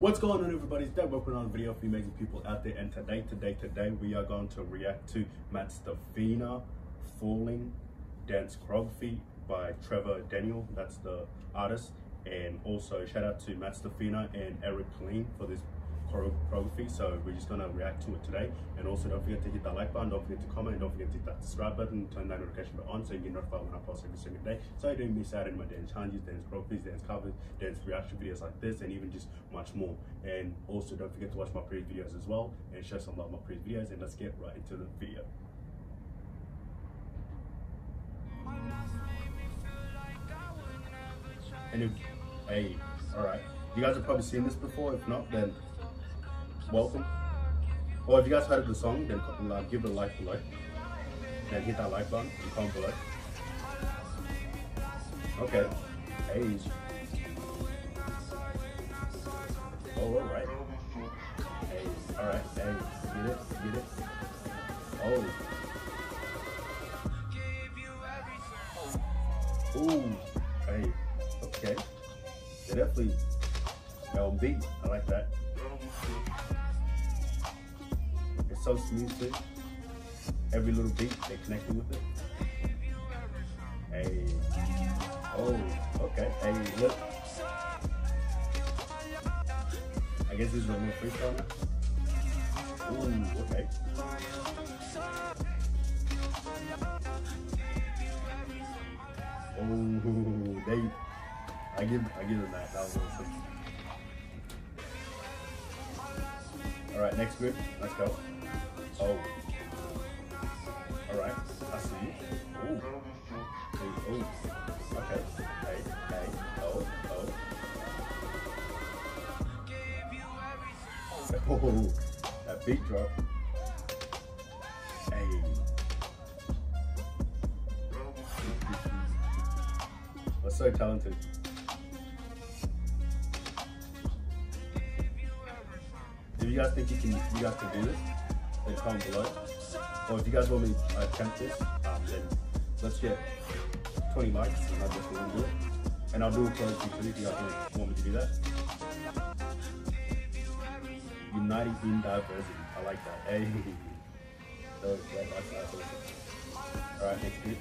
What's going on, everybody? It's Dad. Welcome on a video for you amazing people out there. And today we are going to react to Matt Steffanina Falling dance choreography by Trevor Daniel. That's the artist. And also shout out to Matt Steffanina and Eric Clean for this choreography. So we're just gonna react to it today. And also don't forget to hit that like button, don't forget to comment, and don't forget to hit that subscribe button, turn that notification bell on so you get notified when I post every single day, so you don't miss out on my dance challenges, dance choreographies, dance covers, dance reaction videos like this, and even just much more. And also don't forget to watch my previous videos as well and show some love my previous videos, and let's get right into the video. And if, hey, alright, you guys have probably seen this before. If not, then welcome. Or if you guys heard of the song, then give it a like below, then hit that like button and comment below. Okay. Hey. Oh, alright. Hey, alright, hey, get it, get it. Oh. Ooh, hey, okay. They're definitely LB, I like that. It's so smooth too. Every little beat, they're connecting with it. Hey. Oh, okay. Hey, look. I guess this is a new freestyle now. Ooh, okay. Ooh, I give them that. That was awesome. Alright, next group, let's go. Oh. Alright, I see you. Ooh. Ooh, ooh. Okay. Hey, hey. Oh, oh. Oh, that beat drop. Hey. We're so talented. If you guys think you guys can do this, then comment below. Or if you guys want me to attempt this, then let's get 20 likes and I'll just do it. And I'll do a closing too if you guys want me to do that. United in diversity. I like that. Hey. That was great. That's awesome. Alright, next bit.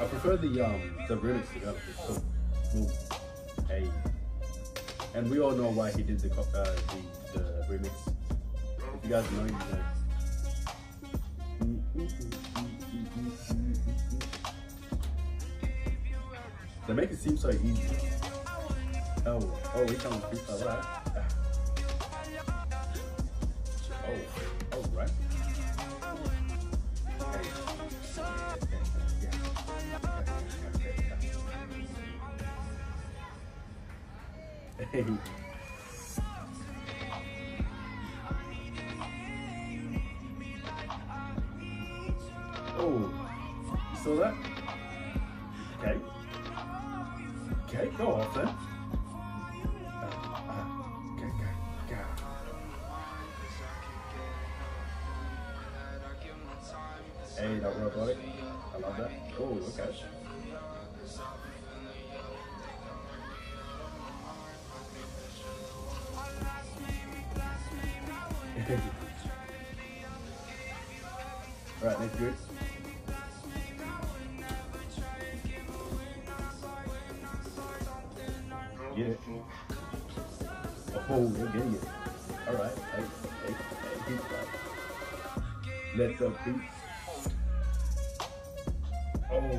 I prefer the remix to go. So, cool. Hey, and we all know why he did the remix. If you guys know, you know. They make it seem so easy. Oh, oh, we can't fix all that. Oh, oh, right. Hey. Oh, you saw that? Okay. Okay, go off then. Okay, go. Hey, that robotic. I love that. Oh, okay. Alright, that's good. Get it. Oh, you're getting it. Alright, hey, let the beat. Oh.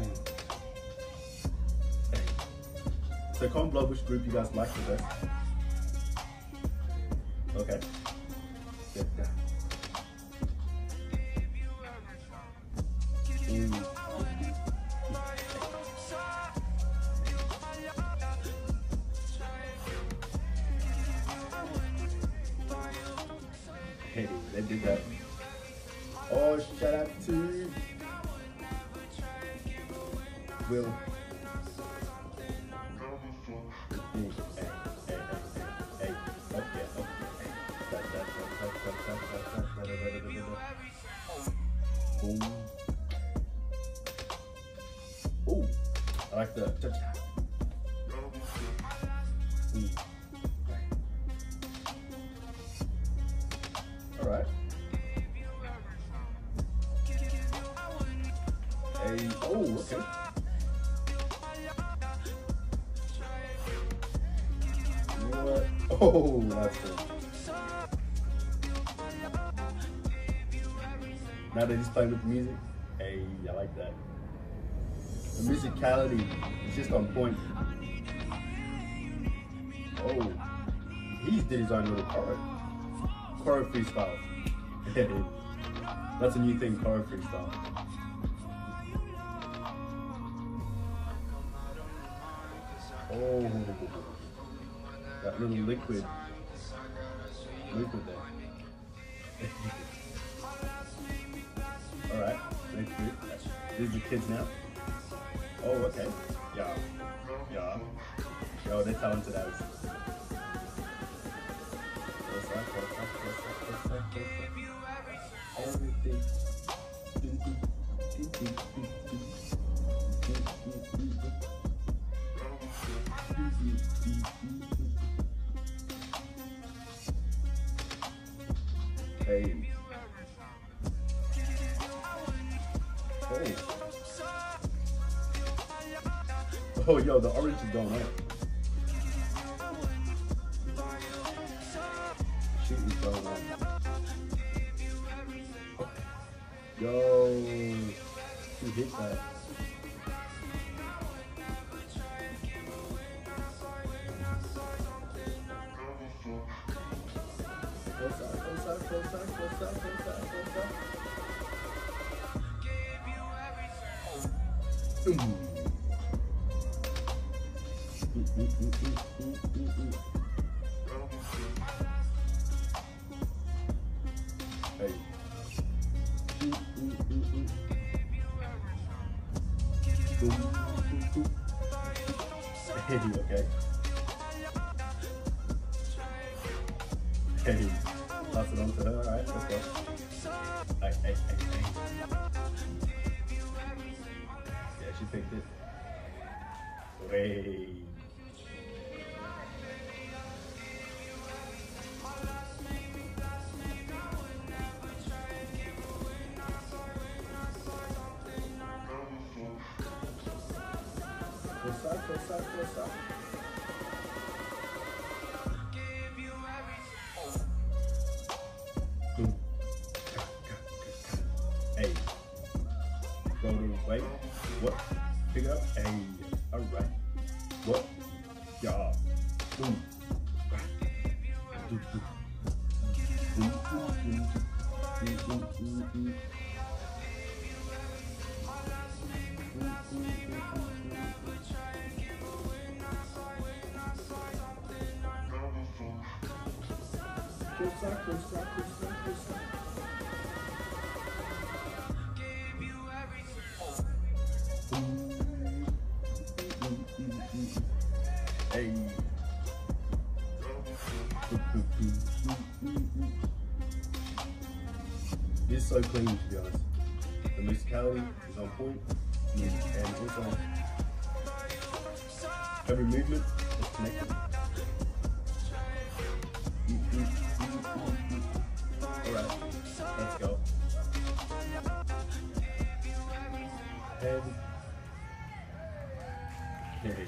Hey. So comment below which group you guys like the best. Okay. Hey, they did that. Oh, shout out to Will. Hey. Boom. Ooh, I like the touch. All right. Hey, oh, okay. You know what? Oh, that's good. Now that he's playing with the music, hey, I like that. The musicality is just on point. Oh, he's did his own little choreo freestyle. That's a new thing, choreo freestyle. Oh, that little liquid there. Alright, next group. These are the kids now. Oh, okay. Yeah. Yeah. Yo, they're talented as. Everything. Hey. Hey. Oh, yo, the orange is going out. Shooting is going out. Yo, who hit that? Close out. Hey. Hey, okay. Hey, pass it on to her, alright, let's go. Hey. She picked it. Way. Close up. Hey. Go to wait. What? Pick it up. Hey. Alright. What? Yeah. Boom. Close up. Hey. It's so clean, to be honest. The musicality is on point, and also every movement is connected. Alright, let's go. And hey.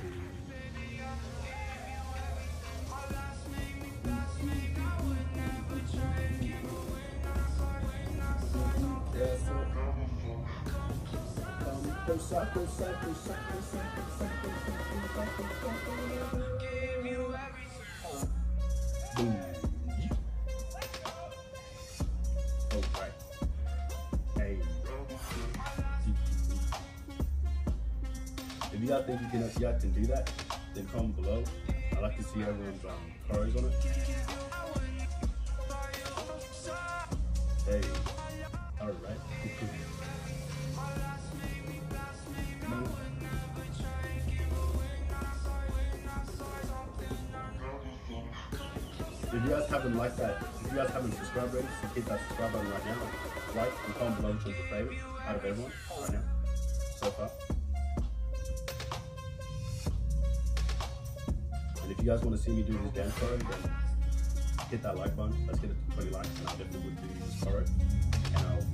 Boom. Oh, right. Hey. If y'all think y'all can do that, then comment below. I'd like to see everyone's choreos on it. Hey. Alright. If you guys haven't liked that, if you guys haven't subscribed already, so hit that subscribe button right now. I like. I'm calling Blood Sugar favorite out of everyone right now, so far. And if you guys want to see me do this dance choreo, then hit that like button. Let's get it to 20 likes, and I definitely would do this choreo. And I'll,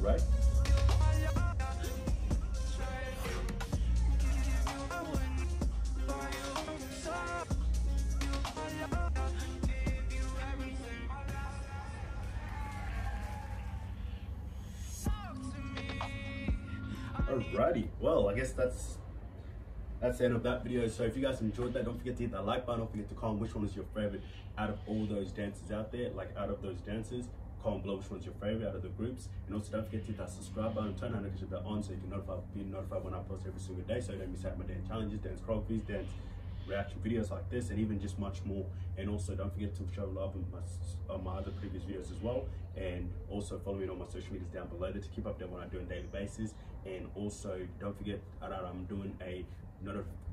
Right. Alrighty, well, I guess that's the end of that video. So if you guys enjoyed that, don't forget to hit that like button. Don't forget to comment which one is your favorite out of all those dances out there. Like, out of those dances, comment below which one's your favorite out of the groups. And also don't forget to hit that subscribe button, turn that notification bell on so you can be notified when I post every single day, so you don't miss out on my dance challenges, dance choreographies, dance reaction videos like this, and even just much more. And also don't forget to show love on my other previous videos as well, and also follow me on my social medias down below there to keep up there when I do on a daily basis. And also don't forget that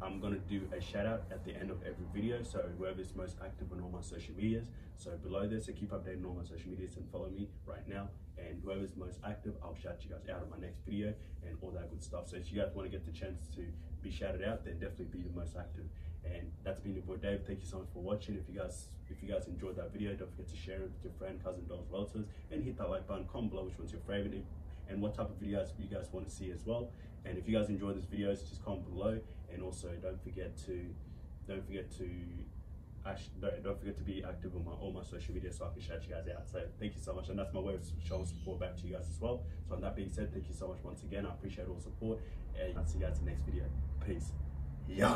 I'm gonna do a shout out at the end of every video, so whoever's most active on all my social medias, so below there, so keep updating all my social medias and follow me right now, and whoever's most active, I'll shout you guys out in my next video and all that good stuff. So if you guys want to get the chance to be shouted out, then definitely be the most active. And that's been your boy Dave. Thank you so much for watching. If you guys enjoyed that video, don't forget to share it with your friend, cousin, dogs, relatives, and hit that like button. Comment below which one's your favorite and what type of videos you guys want to see as well. And if you guys enjoyed these videos, just comment below. And also don't forget to be active on all my social media so I can shout you guys out. So thank you so much, and that's my way of showing support back to you guys as well. So on that being said, thank you so much once again. I appreciate all support, and I'll see you guys in the next video. Peace. Yeah.